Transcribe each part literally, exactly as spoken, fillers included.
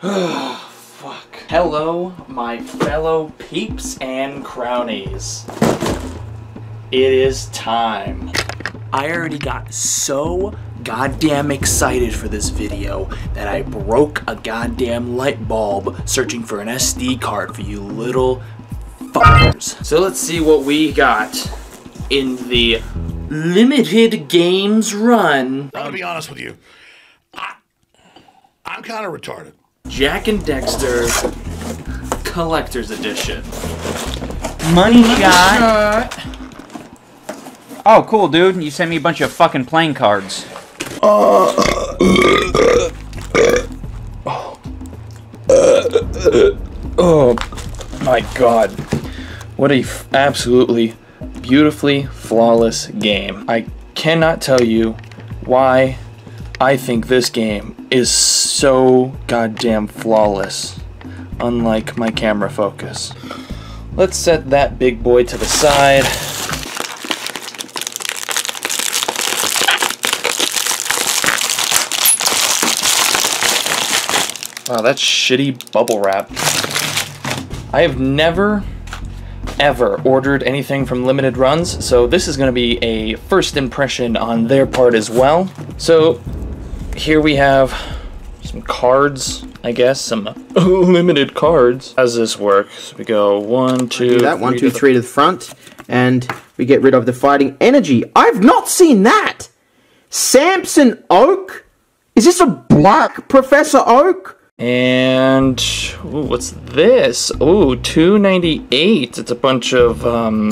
Oh, fuck. Hello, my fellow peeps and cronies. It is time. I already got so goddamn excited for this video that I broke a goddamn light bulb searching for an S D card for you little fuckers. So let's see what we got in the limited games run. I'm gonna be honest with you. I, I'm kind of retarded. Jak and Daxter Collector's Edition. Money shot. shot. Oh, cool, dude. You sent me a bunch of fucking playing cards. Uh, oh. Uh, uh, oh, my God. What a f absolutely beautifully flawless game. I cannot tell you why I think this game is so goddamn flawless. Unlike my camera focus. Let's set that big boy to the side. Wow, that's shitty bubble wrap. I have never, ever ordered anything from Limited Runs, so this is going to be a first impression on their part as well. So, here we have some cards, I guess, some limited cards. How's this work? So we go one, two, that, one, two, three to the front, and we get rid of the fighting energy. I've not seen that! Samson Oak? Is this a black Professor Oak? And ooh, what's this? Ooh, two ninety-eight. It's a bunch of um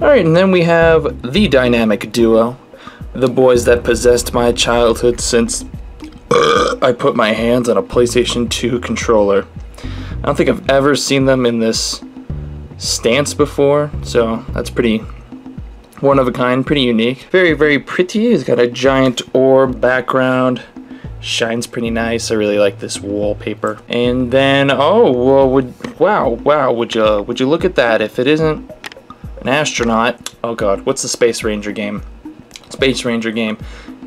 all right, and then we have the dynamic duo, the boys that possessed my childhood since I put my hands on a PlayStation two controller. I don't think I've ever seen them in this stance before, so that's pretty one of a kind, pretty unique. Very, very pretty. It's got a giant orb background. Shines pretty nice. I really like this wallpaper. And then, oh, well, would wow, wow, would you would you look at that? If it isn't an astronaut, oh god, what's the Space Ranger game? Space Ranger game,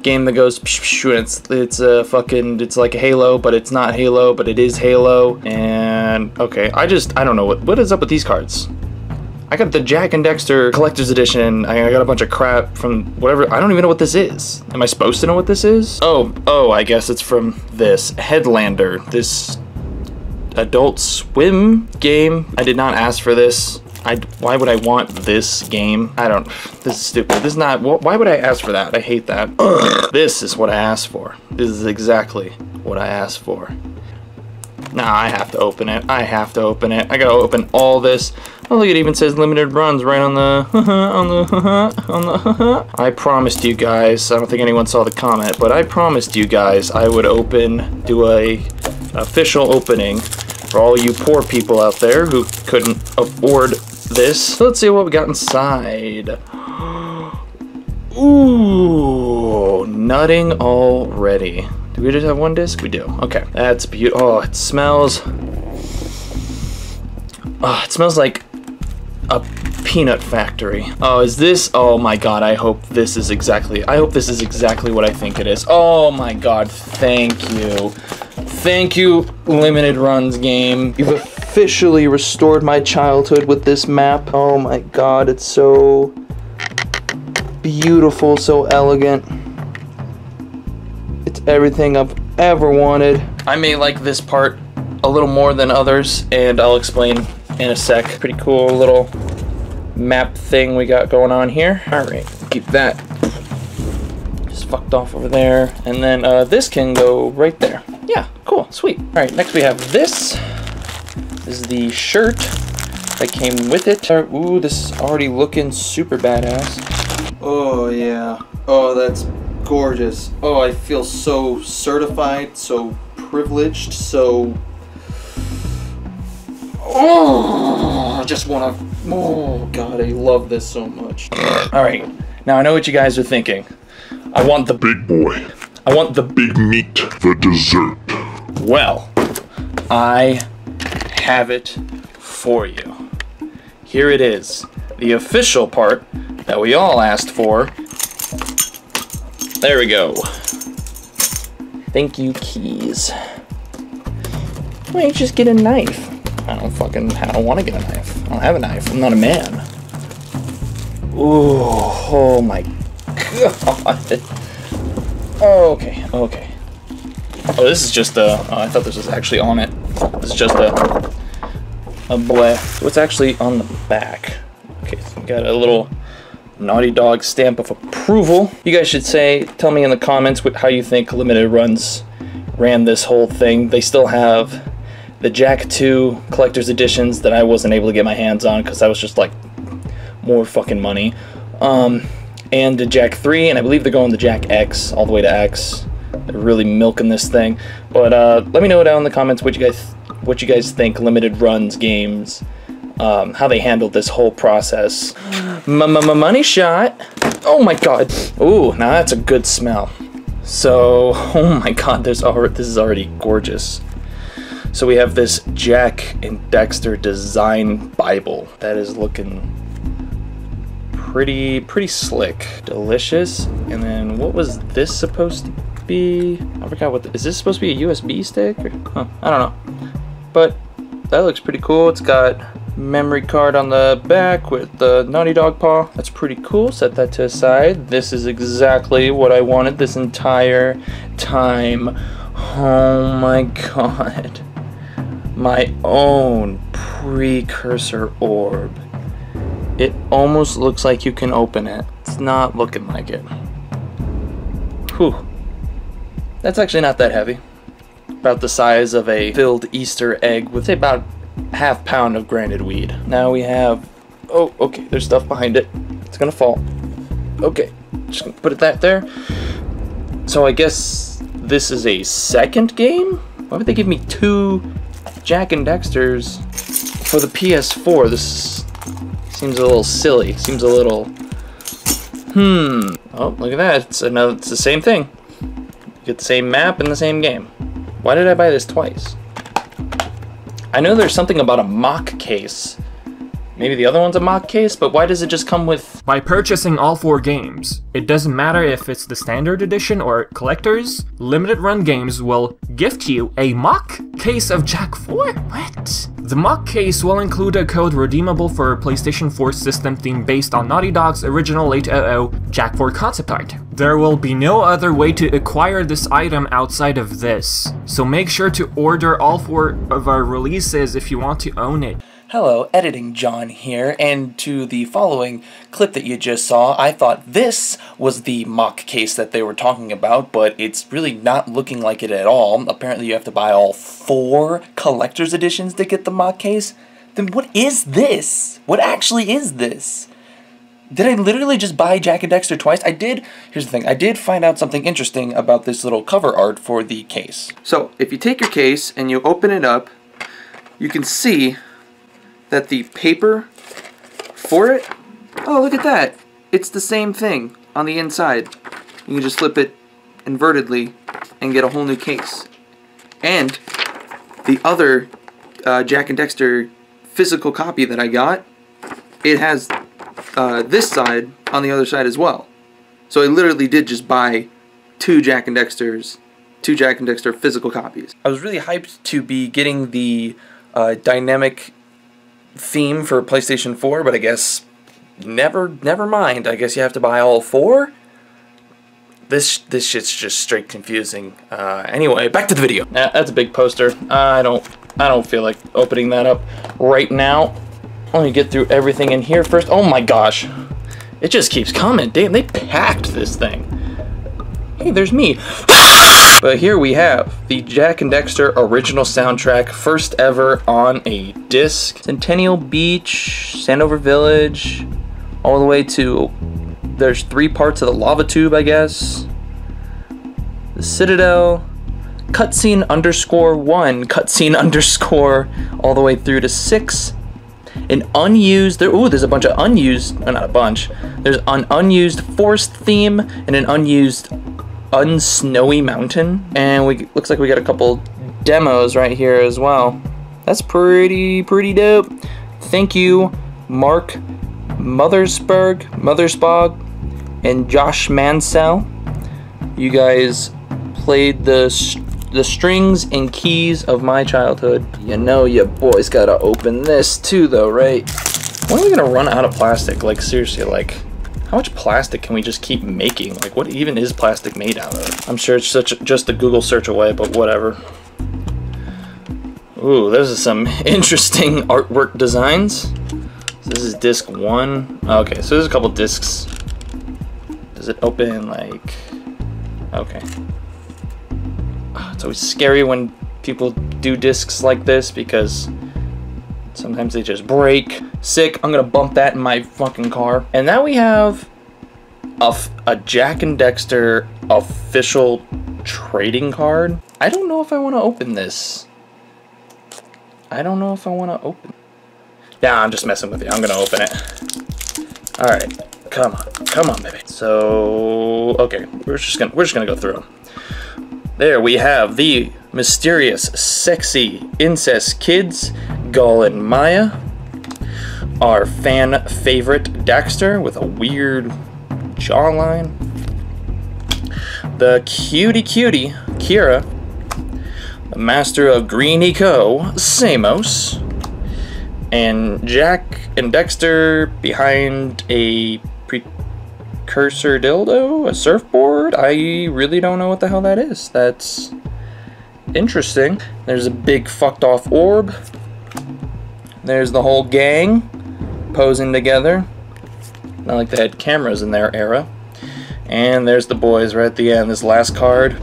game that goes psh, psh, and it's it's a fucking it's like a Halo, but it's not Halo, but it is Halo. And okay, I just I don't know what what is up with these cards. I got the Jak and Daxter Collector's Edition. I got a bunch of crap from whatever. I don't even know what this is. Am I supposed to know what this is? Oh, oh, I guess it's from this Headlander, this Adult Swim game. I did not ask for this. I, why would I want this game? I don't, this is stupid. This is not, why would I ask for that? I hate that. Ugh. This is what I asked for. This is exactly what I asked for. Nah, I have to open it. I have to open it. I gotta open all this. Oh, look, it even says Limited Runs right on the on the on the. I promised you guys. I don't think anyone saw the comment, but I promised you guys I would open, do a official opening for all you poor people out there who couldn't afford this. Let's see what we got inside. Ooh, nutting already. Do we just have one disc? We do. Okay. That's beautiful. Oh, it smells. Oh, it smells like a peanut factory. Oh, is this? Oh my god, I hope this is exactly. I hope this is exactly what I think it is. Oh my god, thank you. Thank you, Limited Runs game. You've officially restored my childhood with this map. Oh my god, it's so beautiful, so elegant. Everything I've ever wanted. I may like this part a little more than others, and I'll explain in a sec. Pretty cool little map thing we got going on here. All right, keep that just fucked off over there. And then uh, this can go right there. Yeah, cool, sweet. All right, next we have this. This is the shirt that came with it. Ooh, this is already looking super badass. Oh yeah, oh that's gorgeous. Oh, I feel so certified, so privileged, so... Oh, I just want to... Oh, God, I love this so much. All right, now I know what you guys are thinking. I want the big boy. I want the big meat, the dessert. Well, I have it for you. Here it is, the official part that we all asked for. There we go. Thank you, keys. Why don't you just get a knife? I don't fucking, I don't want to get a knife. I don't have a knife. I'm not a man. Ooh, oh my god. Okay, okay. Oh, this is just a, oh, I thought this was actually on it. This is just a, a bleh. What's actually on the back? Okay, so we got a little Naughty Dog stamp of approval. You guys should say, tell me in the comments what, how you think Limited Runs ran this whole thing. They still have the Jak two collector's editions that I wasn't able to get my hands on because I was just like, more fucking money. Um, and the Jak three, and I believe they're going to Jak X, all the way to X. They're really milking this thing. But uh, let me know down in the comments what you guys what you guys think Limited Runs games, um, how they handled this whole process. M-m-m-money shot. Oh my god. Ooh, now that's a good smell. So, oh my god, there's already, this is already gorgeous. So we have this Jak and Daxter design Bible that is looking pretty, pretty slick, delicious. And then what was this supposed to be? Be, I forgot what the, is this supposed to be a U S B stick? Or, huh, I don't know, but that looks pretty cool. It's got memory card on the back with the Naughty Dog paw. That's pretty cool. Set that to the side. This is exactly what I wanted this entire time. Oh my god, my own precursor orb. It almost looks like you can open it. It's not looking like it. Whew. That's actually not that heavy. About the size of a filled Easter egg with about half pound of granite weed. Now we have, oh, okay, there's stuff behind it. It's gonna fall. Okay, just gonna put it that there. So I guess this is a second game? Why would they give me two Jak and Daxters for the P S four? This seems a little silly, seems a little, hmm. Oh, look at that, it's another, it's the same thing. Get the same map in the same game. Why did I buy this twice? I know there's something about a mock case. Maybe the other one's a mock case, but why does it just come with... By purchasing all four games, it doesn't matter if it's the standard edition or collectors, Limited Run Games will gift you a mock case of Jak four? What? The mock case will include a code redeemable for a PlayStation four system theme based on Naughty Dog's original eight hundred Jak four concept art. There will be no other way to acquire this item outside of this, so make sure to order all four of our releases if you want to own it. Hello, Editing John here, and to the following clip that you just saw, I thought this was the mock case that they were talking about, but it's really not looking like it at all. Apparently you have to buy all four collector's editions to get the mock case. Then what is this? What actually is this? Did I literally just buy Jak and Daxter twice? I did, here's the thing, I did find out something interesting about this little cover art for the case. So, if you take your case and you open it up, you can see that the paper for it, oh look at that, it's the same thing on the inside. You can just flip it invertedly and get a whole new case. And the other uh, Jak and Daxter physical copy that I got, it has uh, this side on the other side as well. So I literally did just buy two Jak and Daxters, two Jak and Daxter physical copies. I was really hyped to be getting the uh, dynamic theme for PlayStation four, but I guess never never mind. I guess you have to buy all four? This this shit's just straight confusing. Uh, anyway, back to the video. Uh, that's a big poster. I don't I don't feel like opening that up right now. Let me get through everything in here first. Oh my gosh. It just keeps coming. Damn, they packed this thing. Hey, there's me. But here we have the Jak and Daxter original soundtrack, first ever on a disc. Centennial Beach, Sandover Village, all the way to, there's three parts of the lava tube, I guess. The Citadel, cutscene underscore one, cutscene underscore, all the way through to six. An unused, there, ooh, there's a bunch of unused, oh, not a bunch. There's an unused forest theme and an unused Unsnowy Mountain, and we looks like we got a couple demos right here as well. That's pretty pretty dope. Thank you, Mark Mothersbaugh, Mothersbaugh, and Josh Mansell. You guys played the the strings and keys of my childhood. You know your boy's gotta open this too though, right? When are we gonna run out of plastic? Like seriously, like how much plastic can we just keep making? Like what even is plastic made out of? I'm sure it's such a, just a Google search away, but whatever. Ooh, those are some interesting artwork designs. So this is disc one. Okay, so there's a couple discs. Does it open like, okay. It's always scary when people do discs like this because sometimes they just break. Sick, I'm gonna bump that in my fucking car. And now we have a, a Jak and Daxter official trading card. I don't know if I wanna open this. I don't know if I wanna open it. Yeah, I'm just messing with you, I'm gonna open it. All right, come on, come on baby. So, okay, we're just gonna, we're just gonna go through them. There we have the mysterious, sexy, incest kids, Gull and Maya. Our fan favorite, Daxter, with a weird jawline. The cutie cutie, Kira. The master of Greeny Co, Samos. And Jak and Daxter behind a cursor dildo, a surfboard. I really don't know what the hell that is. That's interesting. There's a big fucked off orb. There's the whole gang posing together. Not like they had cameras in their era. And there's the boys right at the end, this last card.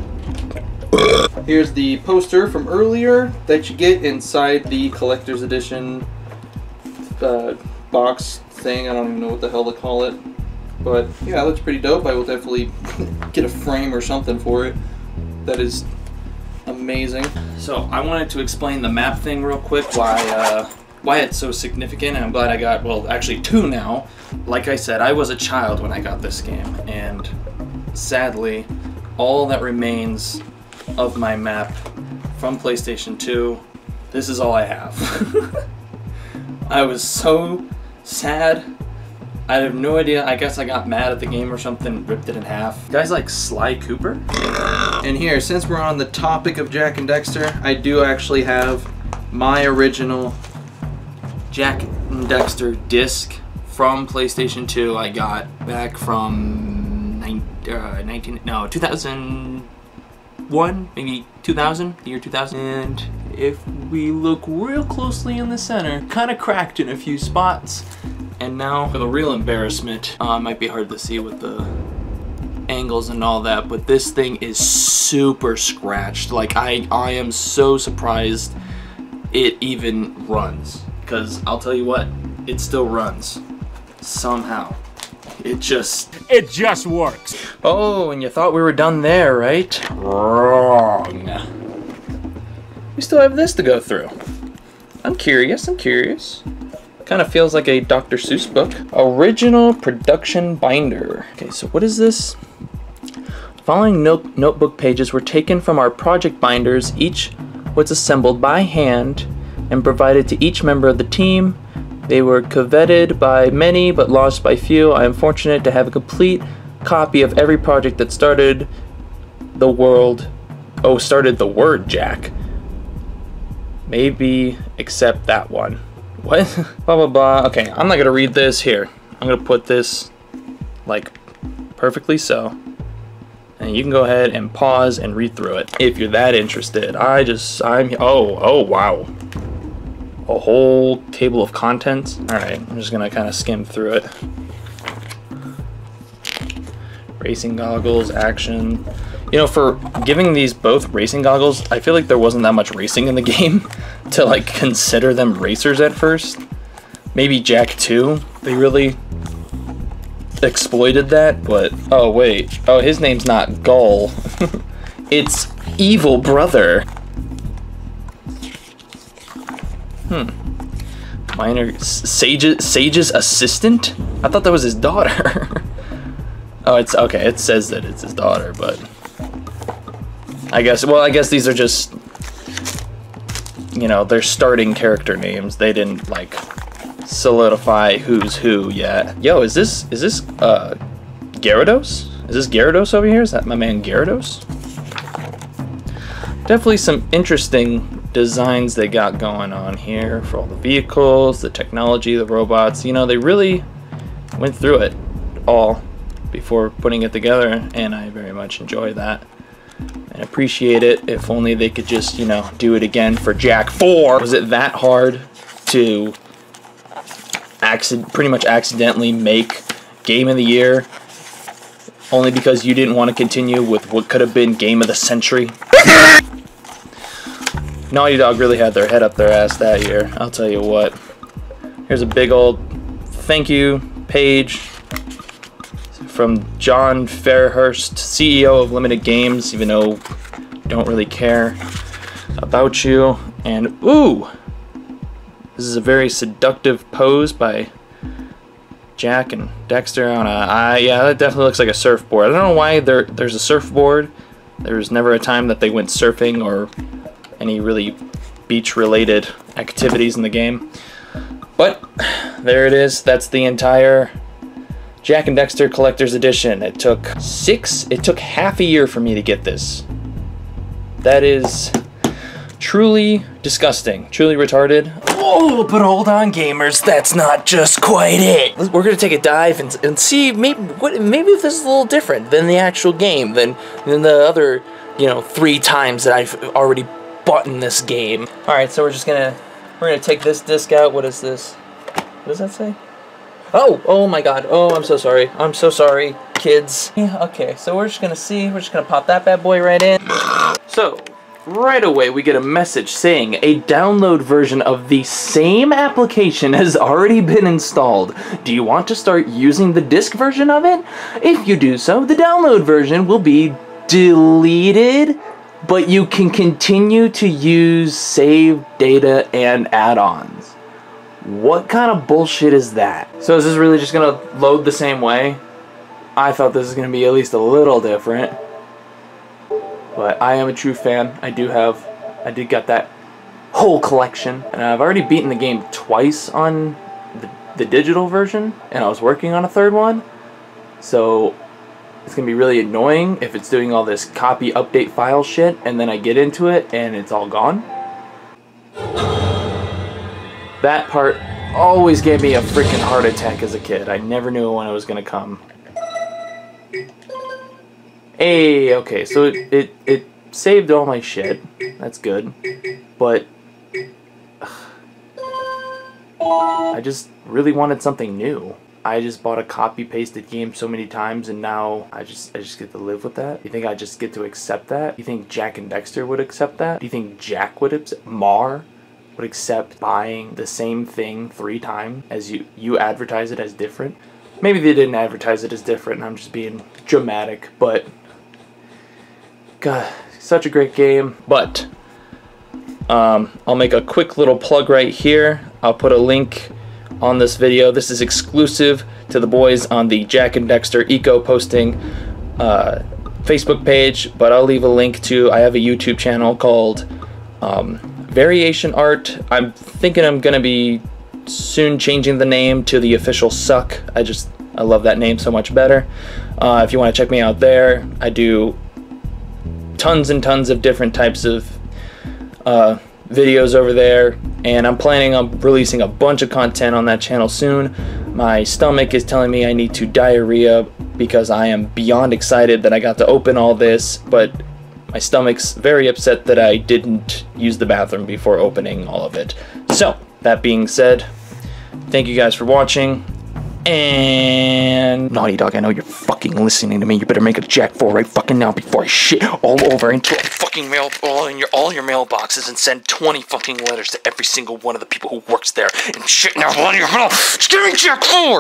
Here's the poster from earlier that you get inside the collector's edition uh, box thing. I don't even know what the hell to call it. But yeah, that looks pretty dope. I will definitely get a frame or something for it. That is amazing. So I wanted to explain the map thing real quick, why uh, why it's so significant, and I'm glad I got, well, actually two now. Like I said, I was a child when I got this game, and sadly, all that remains of my map from PlayStation two, this is all I have. I was so sad. I have no idea. I guess I got mad at the game or something, ripped it in half. You guys like Sly Cooper? And here, since we're on the topic of Jak and Daxter, I do actually have my original Jak and Daxter disc from PlayStation two. I got back from nineteen, no, two thousand one, maybe two thousand, the year two thousand. And if we look real closely in the center, kind of cracked in a few spots. And now, for the real embarrassment, uh, it might be hard to see with the angles and all that, but this thing is super scratched. Like, I, I am so surprised it even runs. Because, I'll tell you what, it still runs. Somehow. It just... It just works! Oh, and you thought we were done there, right? Wrong. We still have this to go through. I'm curious, I'm curious. Kind of feels like a Doctor Seuss book. Original production binder. Okay, so what is this? The following note notebook pages were taken from our project binders. Each was assembled by hand and provided to each member of the team. They were coveted by many, but lost by few. I am fortunate to have a complete copy of every project that started the world. Oh, started the word Jak. Maybe except that one. What? Blah, blah, blah. Okay, I'm not gonna read this here. I'm gonna put this, like, perfectly so. And you can go ahead and pause and read through it if you're that interested. I just, I'm, oh, oh, wow. A whole table of contents. All right, I'm just gonna kind of skim through it. Racing goggles, action. You know, for giving these both racing goggles, I feel like there wasn't that much racing in the game to like consider them racers at first. Maybe Jak two, they really exploited that, but oh wait, oh his name's not Gull, it's Evil Brother. Hmm, minor, Sage, Sage's assistant? I thought that was his daughter. Oh, it's, okay, it says that it's his daughter, but. I guess, well, I guess these are just, you know, they're starting character names. They didn't, like, solidify who's who yet. Yo, is this, is this, uh, Gyarados? Is this Gyarados over here? Is that my man Gyarados? definitely some interesting designs they got going on here for all the vehicles, the technology, the robots. You know, they really went through it all before putting it together, and I very much enjoy that and appreciate it. If only they could just, you know, do it again for Jak four. Was it that hard to accident, pretty much accidentally make Game of the Year only because you didn't want to continue with what could have been Game of the Century? Naughty Dog really had their head up their ass that year, I'll tell you what. Here's a big old thank you page from John Fairhurst, C E O of Limited Games, even though I don't really care about you. And ooh, this is a very seductive pose by Jak and Daxter on a, uh, yeah, that definitely looks like a surfboard. I don't know why there there's a surfboard. There was never a time that they went surfing or any really beach-related activities in the game. But there it is. That's the entire Jak and Daxter Collector's Edition. It took six, it took half a year for me to get this. That is truly disgusting, truly retarded. Whoa, but hold on, gamers, that's not just quite it. We're gonna take a dive and, and see maybe what maybe if this is a little different than the actual game, than, than the other, you know, three times that I've already bought in this game. All right, so we're just gonna, we're gonna take this disc out. What is this? What does that say? Oh, oh my God. Oh, I'm so sorry. I'm so sorry, kids. Yeah, okay, so we're just gonna see. We're just gonna pop that bad boy right in. So, right away we get a message saying a download version of the same application has already been installed. Do you want to start using the disk version of it? If you do so, the download version will be deleted, but you can continue to use saved data and add-ons. What kind of bullshit is that? So is this really just gonna load the same way? I thought this was gonna be at least a little different. But I am a true fan. I do have, I did got that whole collection. And I've already beaten the game twice on the, the digital version, and I was working on a third one. So it's gonna be really annoying if it's doing all this copy update file shit, and then I get into it and it's all gone. That part always gave me a freaking heart attack as a kid. I never knew when it was gonna come. Hey, okay, so it, it, it saved all my shit. That's good. But ugh, I just really wanted something new. I just bought a copy-pasted game so many times, and now I just I just get to live with that? You think I just get to accept that? You think Jak and Daxter would accept that? Do you think Jak would accept? Mar? Would accept buying the same thing three times as you you advertise it as different? Maybe they didn't advertise it as different and I'm just being dramatic, but God, such a great game. But um, I'll make a quick little plug right here. I'll put a link on this video. This is exclusive to the boys on the Jak and Daxter Eco Posting uh, Facebook page, but I'll leave a link to, I have a YouTube channel called um, Variation Art. I'm thinking I'm gonna be soon changing the name to The Official Suck. I just I love that name so much better. Uh, if you want to check me out there, I do tons and tons of different types of uh, videos over there, and I'm planning on releasing a bunch of content on that channel soon. My stomach is telling me I need to diarrhea because I am beyond excited that I got to open all this, but my stomach's very upset that I didn't use the bathroom before opening all of it. So, that being said, thank you guys for watching, and Naughty Dog, I know you're fucking listening to me. You better make a Jak four right fucking now before I shit all over into a fucking mail, all in your all your mailboxes, and send twenty fucking letters to every single one of the people who works there and shit now. Just give me Jak four!